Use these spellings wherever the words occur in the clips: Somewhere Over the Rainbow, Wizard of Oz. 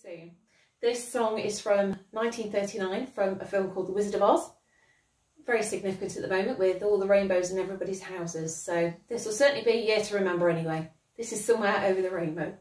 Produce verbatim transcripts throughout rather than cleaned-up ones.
soon. This song is from nineteen thirty-nine, from a film called The Wizard of Oz. Very significant at the moment with all the rainbows in everybody's houses, so this will certainly be a year to remember anyway. This is Somewhere Over the Rainbow.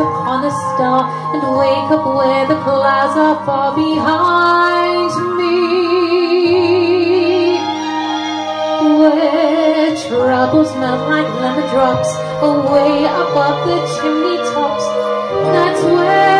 Upon a star and wake up where the clouds are far behind me, where troubles melt like lemon drops away above the chimney tops. That's where